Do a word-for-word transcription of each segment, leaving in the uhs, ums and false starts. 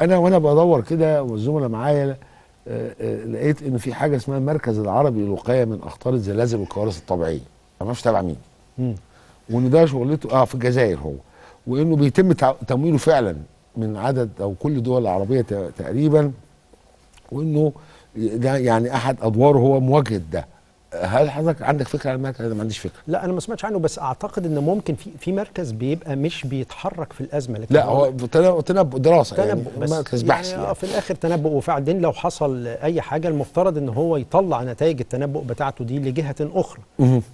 انا وانا بدور كده والزملاء معايا لقيت ان في حاجه اسمها المركز العربي للوقايه من اخطار الزلازل والكوارث الطبيعيه، ما اعرفش تابع مين. امم وان ده شغلته اه في الجزائر هو، وانه بيتم تمويله فعلا من عدد او كل الدول العربيه تقريبا، وانه ده يعني احد ادواره هو مواجهه ده. هل حضرتك عندك فكره عن المركز؟ انا ما عنديش فكره. لا انا ما سمعتش عنه، بس اعتقد ان ممكن في في مركز بيبقى مش بيتحرك في الازمه، لكن لا هو تنبؤ، دراسه تنبؤ يعني، مركز بحث يعني، يعني في الاخر تنبؤ. وبعدين لو حصل اي حاجه المفترض ان هو يطلع نتائج التنبؤ بتاعته دي لجهه اخرى.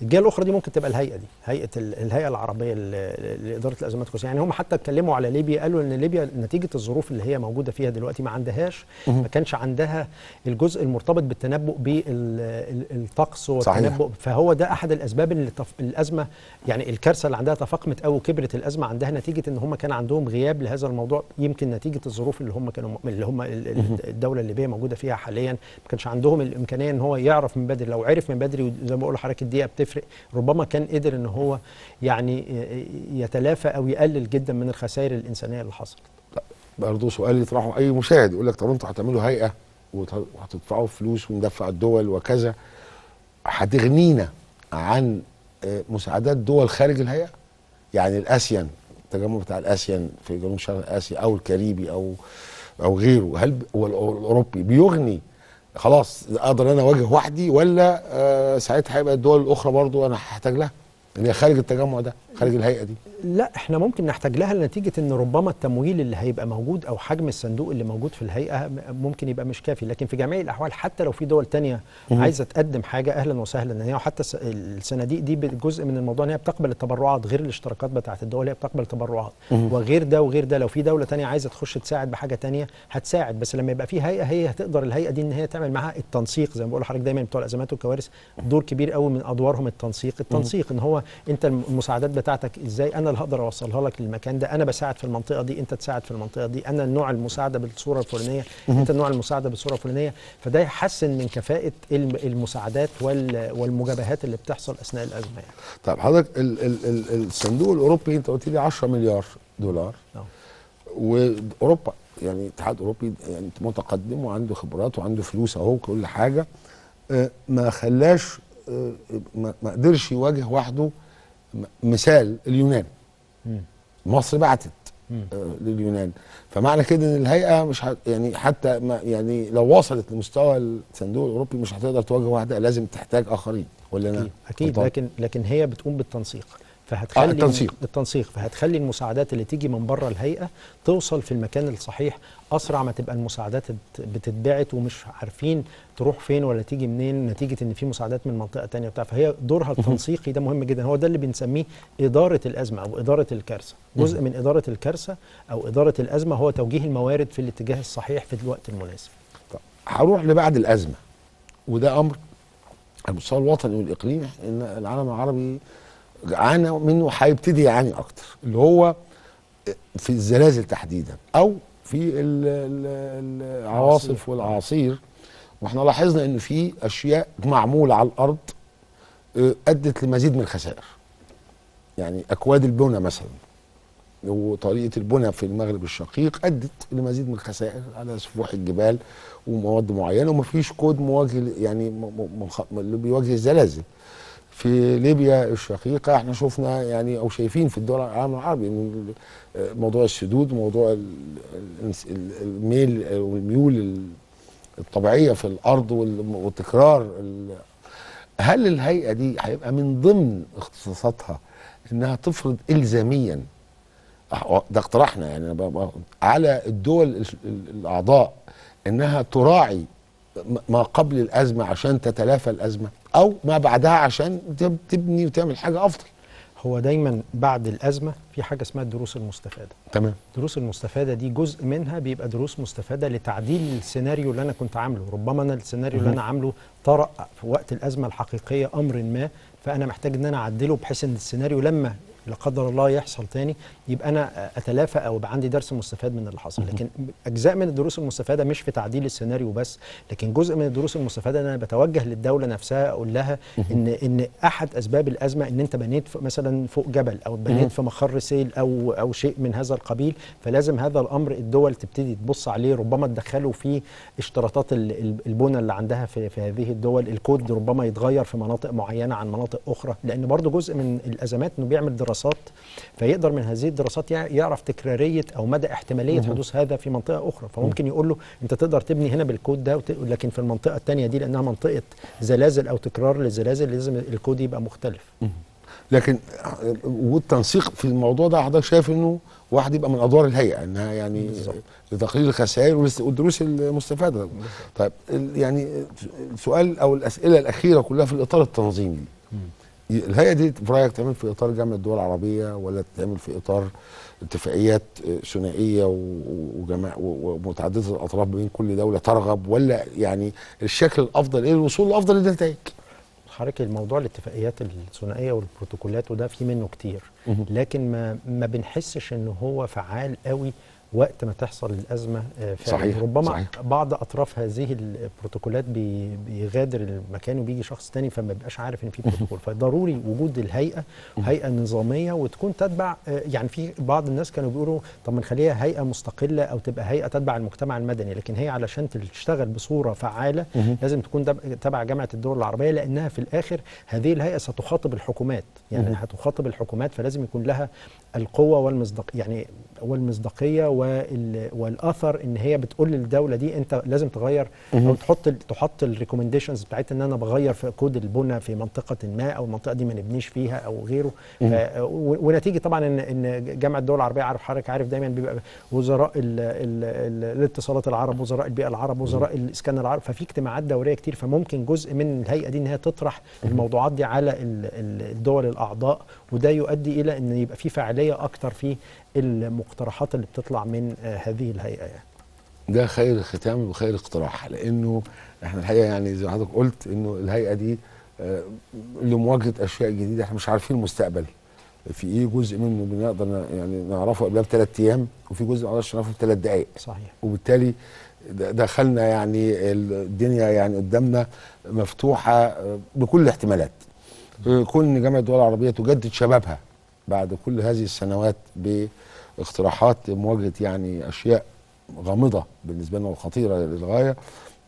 الجهه الاخرى دي ممكن تبقى الهيئه دي، هيئه الهيئه العربيه لاداره الازمات والكوارث. يعني هم حتى اتكلموا على ليبيا، قالوا ان ليبيا نتيجه الظروف اللي هي موجوده فيها دلوقتي ما عندهاش، ما كانش عندها الجزء المرتبط بالتنبؤ بالطقس والتنبؤ. فهو ده احد الاسباب اللي تف... الازمه يعني الكارثه اللي عندها تفاقمت او كبرت الازمه عندها، نتيجه ان هم كان عندهم غياب لهذا الموضوع، يمكن نتيجه الظروف اللي هم كانوا اللي هم الدوله الليبيه موجوده فيها حاليا، ما كانش عندهم الامكانيه ان هو يعرف من بدري. لو عرف من بدري زي ما بقول لحضرتك الدقيقه بتفرق، ربما كان قدر ان هو يعني يتلافى او يقلل جدا من الخسائر الانسانيه اللي حصلت. برضه سؤال يطرحه اي مشاهد، يقول لك طب انتوا هتعملوا هيئه وهتدفعوا فلوس وندفع الدول وكذا، هتغنينا عن مساعدات دول خارج الهيئه؟ يعني الاسيان، التجمع بتاع الاسيان في جنوب شرق اسيا او الكاريبي او او غيره، هل والاوروبي بيغني خلاص اقدر انا اواجه وحدي، ولا آه ساعتها هيبقى الدول الاخرى برضو انا هحتاج لها اللي خارج التجمع ده، خارج الهيئه دي؟ لا احنا ممكن نحتاج لها لنتيجه ان ربما التمويل اللي هيبقى موجود او حجم الصندوق اللي موجود في الهيئه ممكن يبقى مش كافي، لكن في جميع الاحوال حتى لو في دول تانية عايزه تقدم حاجه اهلا وسهلا. هي وحتى الصناديق دي جزء من الموضوع ان هي بتقبل التبرعات غير الاشتراكات بتاعت الدول، هي بتقبل تبرعات وغير ده وغير ده. لو في دوله تانية عايزه تخش تساعد بحاجه تانية هتساعد، بس لما يبقى في هيئه هي هتقدر الهيئه دي ان هي تعمل معاها التنسيق. زي ما بقول لحضرتك دايما بتوع الازمات والكوارث دور كبير قوي من ادوارهم التنسيق، التنسيق ان هو انت المساعدات بتاعتك ازاي انا اللي هقدر اوصلها لك للمكان ده، انا بساعد في المنطقه دي، انت تساعد في المنطقه دي، انا النوع المساعده بالصوره الفلانيه، انت النوع المساعده بالصوره الفلانيه. فده يحسن من كفاءه المساعدات والمجابهات اللي بتحصل اثناء الازمه يعني. طب حضرتك الصندوق الاوروبي انت قلت لي عشرة مليار دولار، اه واوروبا يعني الاتحاد الاوروبي يعني متقدم وعنده خبرات وعنده فلوس اهو كل حاجه، ما خلاش ما قدرش يواجه وحده. مثال اليونان، مم. مصر بعتت آه لليونان، فمعنى كده ان الهيئه مش ه... يعني حتى ما يعني لو وصلت لمستوى الصندوق الاوروبي مش هتقدر تواجه واحده، لازم تحتاج اخرين ولا اكيد, أكيد. لكن لكن هي بتقوم بالتنسيق، فهتخلي آه التنسيق. التنسيق فهتخلي المساعدات اللي تيجي من بره الهيئه توصل في المكان الصحيح اسرع ما تبقى المساعدات بتتبعت ومش عارفين تروح فين ولا تيجي منين، نتيجه ان في مساعدات من منطقه ثانيه بتاع. فهي دورها التنسيقي ده مهم جدا، هو ده اللي بنسميه اداره الازمه او اداره الكارثه. جزء من اداره الكارثه او اداره الازمه هو توجيه الموارد في الاتجاه الصحيح في الوقت المناسب. طب هروح لبعد الازمه، وده امر على المستوى الوطني والاقليمي ان العالم العربي عانى منه وهيبتدي يعاني اكتر، اللي هو في الزلازل تحديدا او في العواصف والعصير. واحنا لاحظنا ان في اشياء معموله على الارض ادت لمزيد من الخسائر، يعني اكواد البنى مثلا وطريقه البنى في المغرب الشقيق ادت لمزيد من الخسائر على سفوح الجبال ومواد معينه، ومفيش كود مواجه يعني اللي بيواجه الزلازل. في ليبيا الشقيقه احنا شفنا يعني او شايفين في الدول العالم العربي من موضوع السدود وموضوع الميل والميول الطبيعيه في الارض وتكرار. هل الهيئه دي هيبقى من ضمن اختصاصاتها انها تفرض الزاميا، ده اقترحنا يعني، على الدول الاعضاء انها تراعي ما قبل الازمه عشان تتلافى الازمه، او ما بعدها عشان تبني وتعمل حاجه افضل؟ هو دايما بعد الازمه في حاجه اسمها الدروس المستفاده. تمام. الدروس المستفاده دي جزء منها بيبقى دروس مستفاده لتعديل السيناريو اللي انا كنت عامله، ربما انا السيناريو اللي انا عامله طرأ في وقت الازمه الحقيقيه امر ما، فانا محتاج ان انا اعدله بحيث ان السيناريو لما لا قدر الله يحصل تاني يبقى انا اتلافى او يبقى عندي درس مستفاد من اللي حصل. لكن اجزاء من الدروس المستفاده مش في تعديل السيناريو بس، لكن جزء من الدروس المستفاده ان انا بتوجه للدوله نفسها اقول لها ان ان احد اسباب الازمه ان انت بنيت مثلا فوق جبل او بنيت في مخر سيل او او شيء من هذا القبيل، فلازم هذا الامر الدول تبتدي تبص عليه، ربما تدخله في اشتراطات البنى اللي عندها في في هذه الدول، الكود ربما يتغير في مناطق معينه عن مناطق اخرى، لان برضه جزء من الازمات انه بيعمل دراسات فيقدر من هذه الدراسات يعرف تكراريه او مدى احتماليه حدوث هذا في منطقه اخرى، فممكن يقول له انت تقدر تبني هنا بالكود ده لكن في المنطقه الثانيه دي لانها منطقه زلازل او تكرار للزلازل لازم الكود يبقى مختلف. لكن والتنسيق في الموضوع ده حضرتك شايف انه واحد يبقى من ادوار الهيئه انها يعني لتقليل الخسائر والدروس المستفاده. طيب يعني السؤال او الاسئله الاخيره كلها في الاطار التنظيمي. الهيئه دي في رايك تعمل في اطار جامعه الدول العربيه ولا تعمل في اطار اتفاقيات ثنائيه ومتعدده الاطراف بين كل دوله ترغب، ولا يعني الشكل الافضل ايه للوصول لافضل النتائج؟ حضرتك الموضوع الاتفاقيات الثنائيه والبروتوكولات وده في منه كتير، لكن ما ما بنحسش انه هو فعال قوي وقت ما تحصل الازمه فعلا. صحيح. ربما صحيح. بعض اطراف هذه البروتوكولات بيغادر المكان وبيجي شخص تاني فما بيبقاش عارف ان في بروتوكول، فضروري وجود الهيئه هيئه نظاميه وتكون تتبع. يعني في بعض الناس كانوا بيقولوا طب ما نخليها هيئه مستقله او تبقى هيئه تتبع المجتمع المدني، لكن هي علشان تشتغل بصوره فعاله لازم تكون تبع جامعه الدول العربيه، لانها في الاخر هذه الهيئه ستخاطب الحكومات، يعني هتخاطب الحكومات فلازم يكون لها القوه والمصداق يعني والمصداقيه والاثر ان هي بتقول للدوله دي انت لازم تغير او تحط تحط الريكومنديشنز بتاعتها ان انا بغير في كود البنى في منطقه ما او المنطقه دي ما نبنيش فيها او غيره. ونتيجه طبعا ان ان جامعه الدول العربيه عارف حضرتك عارف دايما بيبقى وزراء ال ال ال الاتصالات العرب، وزراء البيئه العرب، وزراء الاسكان العرب، ففي اجتماعات دوريه كتير، فممكن جزء من الهيئه دي ان هي تطرح الموضوعات دي على الدول الاعضاء، وده يؤدي الى ان يبقى في فعاليه اكتر في المقترحات اللي بتطلع من هذه الهيئه. يعني ده خير ختام وخير اقتراح، لانه احنا الحقيقه يعني زي ما حضرتك قلت انه الهيئه دي لمواجهه اشياء جديده احنا مش عارفين المستقبل في ايه، جزء منه بنقدر يعني نعرفه قبلها بثلاث ايام وفي جزء ما نقدرش نعرفه بثلاث دقائق. صحيح. وبالتالي دخلنا يعني الدنيا يعني قدامنا مفتوحه بكل الاحتمالات. كون جامعه الدول العربيه تجدد شبابها بعد كل هذه السنوات باقتراحات مواجهه يعني اشياء غامضه بالنسبه لنا وخطيره للغايه،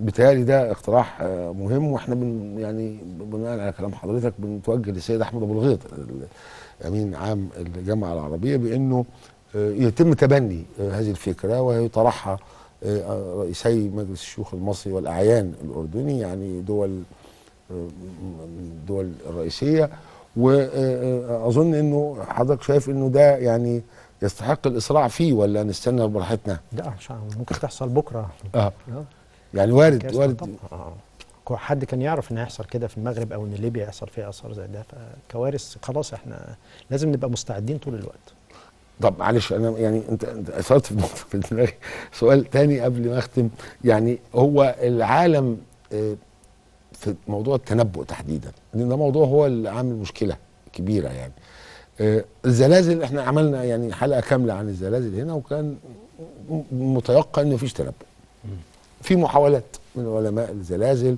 بالتالي ده اقتراح مهم. واحنا بن يعني بناء على كلام حضرتك بنتوجه للسيد احمد ابو الغيط امين عام الجامعه العربيه بانه يتم تبني هذه الفكره ويطرحها رئيسي مجلس الشيوخ المصري والاعيان الاردني، يعني دول الدول الرئيسيه، واظن انه حضرتك شايف انه ده يعني يستحق الاسراع فيه ولا نستنى براحتنا؟ لا ممكن تحصل بكره. اه يعني وارد وارد حد كان يعرف ان هيحصل كده في المغرب او ان ليبيا يحصل فيها اثار زي ده، فكوارث خلاص احنا لازم نبقى مستعدين طول الوقت. طب معلش انا يعني انت اثرت في نقطه في دماغي، سؤال تاني قبل ما اختم، يعني هو العالم اه في موضوع التنبؤ تحديدا لان ده موضوع هو اللي عامل مشكله كبيره. يعني آه الزلازل احنا عملنا يعني حلقه كامله عن الزلازل هنا، وكان متيقن انه مفيش تنبؤ. في محاولات من علماء الزلازل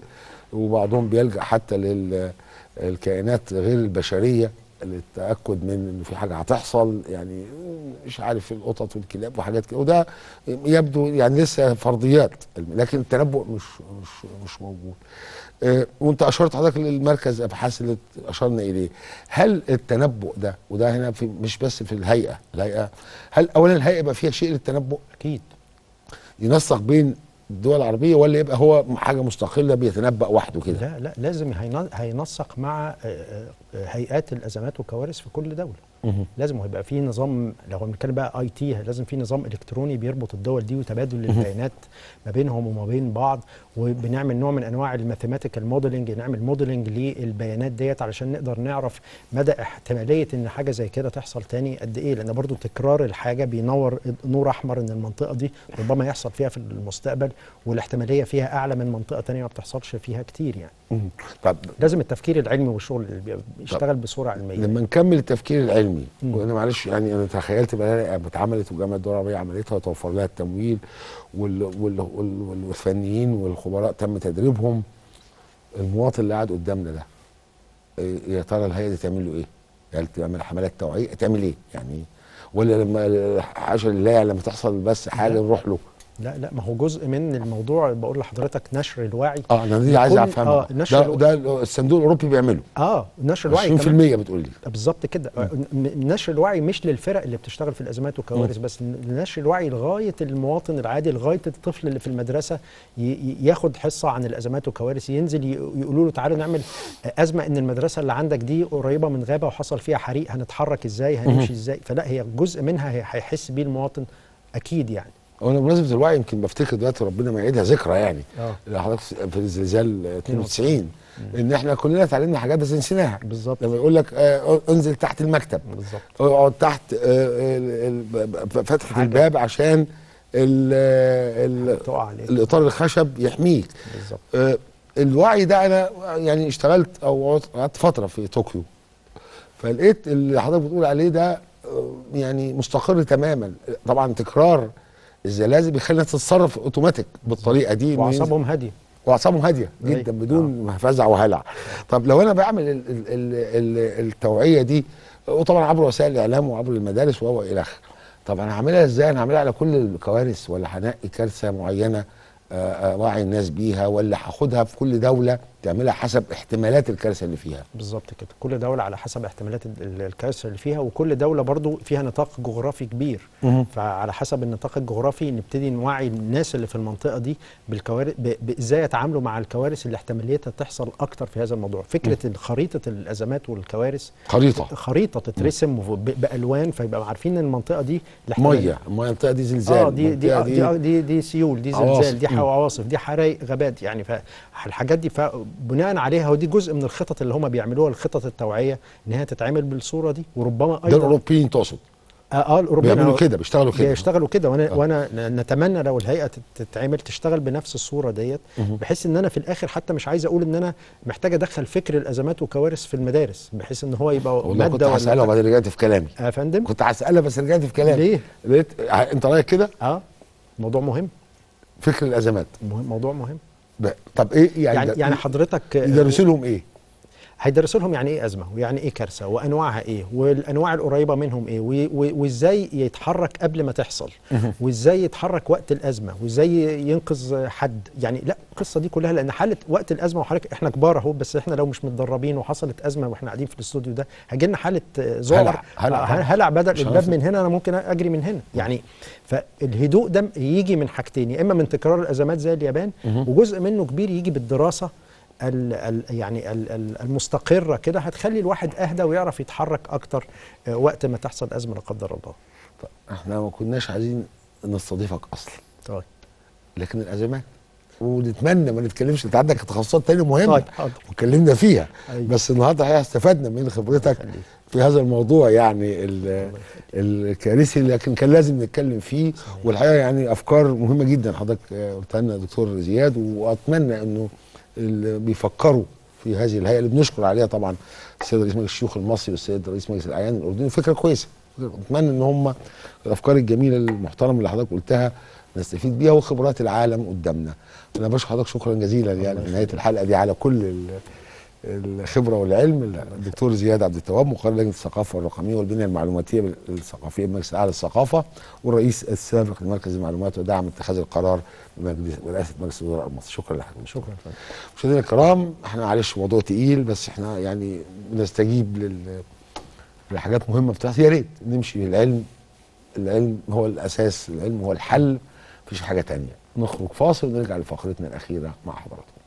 وبعضهم بيلجأ حتى للكائنات غير البشريه للتاكد من انه في حاجه هتحصل، يعني مش عارف القطط والكلاب وحاجات كده، وده يبدو يعني لسه فرضيات، لكن التنبؤ مش مش مش موجود. أه وانت اشرت حضرتك للمركز ابحاث اللي اشرنا اليه، هل التنبؤ ده وده هنا في مش بس في الهيئه، الهيئه هل اولا الهيئه يبقى فيها شيء للتنبؤ؟ اكيد ينسق بين الدول العربيه ولا يبقى هو حاجه مستقله بيتنبأ وحده كده؟ لا لا لازم هينسق مع هيئات الازمات والكوارث في كل دوله. لازم هيبقى في نظام، لو بنتكلم بقى اي تي لازم في نظام الكتروني بيربط الدول دي وتبادل البيانات ما بينهم وما بين بعض، وبنعمل نوع من انواع الماثيماتيكال موديلنج، نعمل موديلنج للبيانات ديت علشان نقدر نعرف مدى احتماليه ان حاجه زي كده تحصل تاني قد ايه، لان برضو تكرار الحاجه بينور نور احمر ان المنطقه دي ربما يحصل فيها في المستقبل والاحتماليه فيها اعلى من منطقه ثانيه ما بتحصلش فيها كتير. يعني طب لازم التفكير العلمي والشغل اللي بيشتغل بصوره علميه. لما نكمل التفكير العلمي علمي. وانا معلش يعني انا تخيلت بقى اتعملت وجامعه الدول العربيه عملتها وتوفر لها التمويل وال وال وال والفنيين والخبراء تم تدريبهم. المواطن اللي قاعد قدامنا ده يا ترى الهيئه دي تعمل له ايه؟ يعني تعمل حملات توعيه تعمل ايه؟ يعني ولا لما حاشا لله لما تحصل بس حاجه نروح له؟ لا لا ما هو جزء من الموضوع بقول لحضرتك نشر الوعي. اه انا دي عايز افهمها. اه نشر الوعي ده, ده الصندوق الاوروبي بيعمله. اه نشر الوعي عشرين في المية بتقول لي بالظبط كده. نشر الوعي مش للفرق اللي بتشتغل في الازمات والكوارث بس، نشر الوعي لغايه المواطن العادي، لغايه الطفل اللي في المدرسه ياخد حصه عن الازمات والكوارث، ينزل يقولوا له تعالوا نعمل ازمه ان المدرسه اللي عندك دي قريبه من غابه وحصل فيها حريق، هنتحرك ازاي، هنمشي ازاي. فلا هي جزء منها هيحس بيه المواطن اكيد يعني. وانا بمناسبه الوعي يمكن بفتكر دلوقتي ربنا ما يعيدها ذكرى يعني لحضرتك في الزلزال اتنين وتسعين ان احنا كلنا اتعلمنا حاجات بس نسيناها. بالظبط لما يقول لك آه انزل تحت المكتب، بالظبط اقعد تحت آه فتحه الباب عشان ال ال الاطار الخشب يحميك. بالظبط آه الوعي ده انا يعني اشتغلت او قعدت فتره في طوكيو فلقيت اللي حضرتك بتقول عليه ده يعني مستقر تماما. طبعا تكرار الزلازل بيخلينا تتصرف اوتوماتيك بالطريقه دي واعصابهم هاديه واعصابهم هاديه جدا بدون فزع وهلع. طب لو انا بعمل ال ال ال التوعيه دي وطبعا عبر وسائل الاعلام وعبر المدارس وهو الى اخره، طب انا هعملها ازاي؟ انا هعملها على كل الكوارث ولا هنقي كارثه معينه وعي الناس بيها ولا هاخدها في كل دوله تعملها حسب احتمالات الكارثه اللي فيها؟ بالظبط كده، كل دوله على حسب احتمالات الكارثه اللي فيها، وكل دوله برضو فيها نطاق جغرافي كبير. مه. فعلى حسب النطاق الجغرافي نبتدي نوعي الناس اللي في المنطقه دي بالكوارث ازاي يتعاملوا مع الكوارث اللي احتماليتها تحصل اكتر في هذا الموضوع. فكره خريطه الازمات والكوارث، خريطه خريطه تترسم بالوان فيبقى عارفين ان المنطقه دي ميه، المنطقه دي زلزال، اه دي دي, دي دي دي دي سيول، دي زلزال، دي عواصف، دي حرايق غابات، يعني فالحاجات دي ف بناء عليها. ودي جزء من الخطط اللي هم بيعملوها، الخطط التوعيه ان هي تتعمل بالصوره دي. وربما ايضا ده الاوروبيين تقصد؟ اه الاوروبيين بيعملوا كده، بيشتغلوا كده بيشتغلوا كده وانا أه. وانا نتمنى لو الهيئه تتعمل تشتغل بنفس الصوره ديت، بحيث ان انا في الاخر حتى مش عايز اقول ان انا محتاج ادخل فكر الازمات والكوارث في المدارس، بحيث ان هو يبقى ماده. كنت هسالها وبعدين رجعت في كلامي يا فندم، كنت هسالها بس رجعت في كلامي. ليه؟ لقيت انت رايك كده؟ اه موضوع مهم، فكر الازمات مهم، موضوع مهم. طب ايه يعني يعني, يعني حضرتك يدرسوا لهم ايه؟ هيدرسوا لهم يعني ايه ازمه، ويعني ايه كارثه، وانواعها ايه، والانواع القريبه منهم ايه، وازاي يتحرك قبل ما تحصل، وازاي يتحرك وقت الازمه، وازاي ينقذ حد. يعني لا القصه دي كلها، لان حاله وقت الازمه وحضرتك احنا كبار اهو، بس احنا لو مش متدربين وحصلت ازمه واحنا قاعدين في الاستوديو ده هيجي لنا حاله ذعر هلع, هلع, هلع بدل الباب من هنا انا ممكن اجري من هنا. يعني فالهدوء ده يجي من حاجتين، يا اما من تكرار الازمات زي اليابان، وجزء منه كبير يجي بالدراسه ال ال يعني ال ال المستقرة كده، هتخلي الواحد أهدى ويعرف يتحرك أكتر وقت ما تحصل أزمة لا قدر الله. طيب احنا ما كناش عايزين نستضيفك أصلا. طيب لكن الأزمات ونتمنى ما نتكلمش، أنت عندك تخصصات تانية مهمة. طيب حاضر واتكلمنا فيها. أيوة. بس النهارده الحقيقة استفدنا من خبرتك في هذا الموضوع يعني الكارثي، لكن كان لازم نتكلم فيه. والحقيقة يعني أفكار مهمة جدا حضرتك قلتها لنا دكتور زياد، وأتمنى إنه اللي بيفكروا في هذه الهيئه اللي بنشكر عليها طبعا السيد رئيس مجلس الشيوخ المصري والسيد رئيس مجلس الاعيان الاردني، فكره كويسه. اتمنى ان هم الافكار الجميله المحترمه اللي حضرتك قلتها نستفيد بيها، وخبرات العالم قدامنا. انا بشكر حضرتك شكرا جزيلا يعني في نهايه الحلقه دي على كل الخبره والعلم. الدكتور زياد عبد التواب مقرر لجنه الثقافه الرقميه والبنيه المعلوماتيه الثقافيه بالمجلس الاعلى للثقافه، والرئيس السابق لمركز المعلومات ودعم اتخاذ القرار بمجلس ورئاسه مجلس الوزراء المصري. شكرا لحضرتك. شكرا. مشاهدينا الكرام احنا معلش موضوع تقيل، بس احنا يعني بنستجيب لل لحاجات مهمه بتحصل. يا ريت نمشي للعلم، العلم هو الاساس، العلم هو الحل، مفيش حاجه ثانيه. نخرج فاصل ونرجع لفقرتنا الاخيره مع حضراتكم.